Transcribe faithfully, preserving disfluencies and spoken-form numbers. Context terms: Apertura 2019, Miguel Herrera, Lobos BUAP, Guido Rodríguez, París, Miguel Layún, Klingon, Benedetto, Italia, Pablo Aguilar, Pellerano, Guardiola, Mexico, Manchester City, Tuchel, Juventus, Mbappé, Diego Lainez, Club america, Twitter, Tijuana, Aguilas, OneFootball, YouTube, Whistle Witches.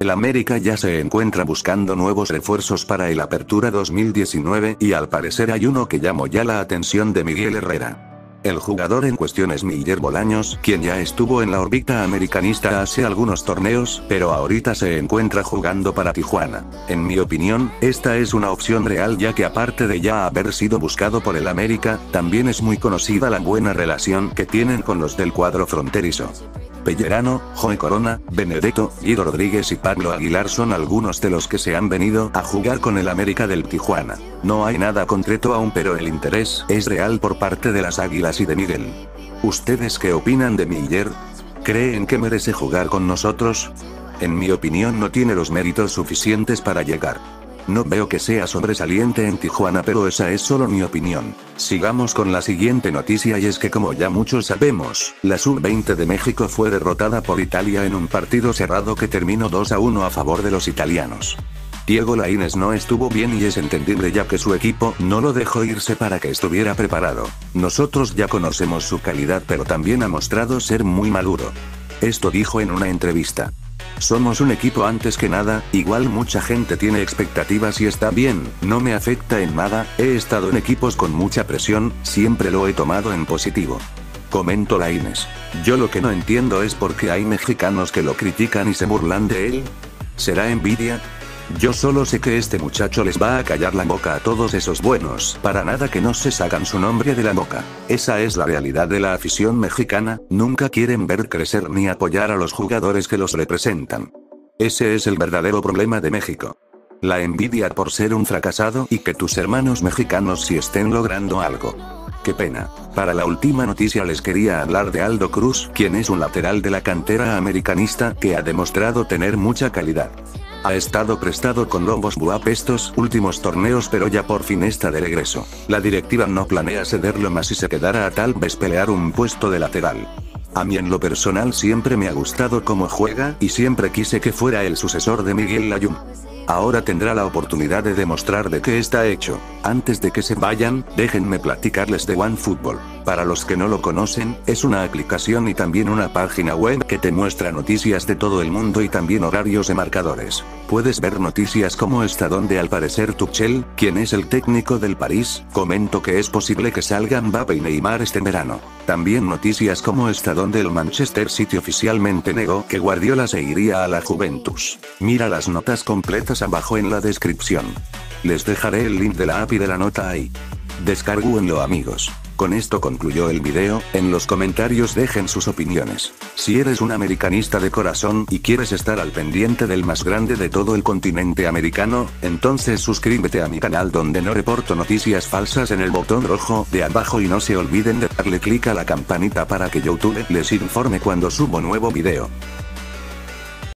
El América ya se encuentra buscando nuevos refuerzos para el Apertura dos mil diecinueve y al parecer hay uno que llamó ya la atención de Miguel Herrera. El jugador en cuestión es Miller Bolaños, quien ya estuvo en la órbita americanista hace algunos torneos, pero ahorita se encuentra jugando para Tijuana. En mi opinión, esta es una opción real ya que aparte de ya haber sido buscado por el América, también es muy conocida la buena relación que tienen con los del cuadro fronterizo. Pellerano, Joe Corona, Benedetto, Guido Rodríguez y Pablo Aguilar son algunos de los que se han venido a jugar con el América del Tijuana. No hay nada concreto aún, pero el interés es real por parte de las Águilas y de Miguel. ¿Ustedes qué opinan de Miller? ¿Creen que merece jugar con nosotros? En mi opinión no tiene los méritos suficientes para llegar. No veo que sea sobresaliente en Tijuana, pero esa es solo mi opinión. Sigamos con la siguiente noticia, y es que como ya muchos sabemos, la sub veinte de México fue derrotada por Italia en un partido cerrado que terminó dos a uno a favor de los italianos. Diego Lainez no estuvo bien y es entendible ya que su equipo no lo dejó irse para que estuviera preparado. Nosotros ya conocemos su calidad, pero también ha mostrado ser muy maduro. Esto dijo en una entrevista. Somos un equipo antes que nada, igual mucha gente tiene expectativas y está bien, no me afecta en nada, he estado en equipos con mucha presión, siempre lo he tomado en positivo. Comentó Lainez. Yo lo que no entiendo es por qué hay mexicanos que lo critican y se burlan de él. ¿Será envidia? Yo solo sé que este muchacho les va a callar la boca a todos esos buenos, para nada que no se sacan su nombre de la boca. Esa es la realidad de la afición mexicana, nunca quieren ver crecer ni apoyar a los jugadores que los representan. Ese es el verdadero problema de México. La envidia por ser un fracasado y que tus hermanos mexicanos sí estén logrando algo. Qué pena. Para la última noticia les quería hablar de Aldo Cruz, quien es un lateral de la cantera americanista que ha demostrado tener mucha calidad. Ha estado prestado con Lobos Buap estos últimos torneos, pero ya por fin está de regreso. La directiva no planea cederlo más y se quedará a tal vez pelear un puesto de lateral. A mí en lo personal siempre me ha gustado cómo juega y siempre quise que fuera el sucesor de Miguel Layún. Ahora tendrá la oportunidad de demostrar de qué está hecho. Antes de que se vayan, déjenme platicarles de OneFootball. Para los que no lo conocen, es una aplicación y también una página web que te muestra noticias de todo el mundo y también horarios de marcadores. Puedes ver noticias como esta, donde al parecer Tuchel, quien es el técnico del París, comentó que es posible que salgan Mbappé y Neymar este verano. También noticias como esta, donde el Manchester City oficialmente negó que Guardiola se iría a la Juventus. Mira las notas completas abajo en la descripción. Les dejaré el link de la A P I de la nota ahí. Descargúenlo, amigos. Con esto concluyó el video, en los comentarios dejen sus opiniones. Si eres un americanista de corazón y quieres estar al pendiente del más grande de todo el continente americano, entonces suscríbete a mi canal, donde no reporto noticias falsas, en el botón rojo de abajo, y no se olviden de darle clic a la campanita para que YouTube les informe cuando subo nuevo video.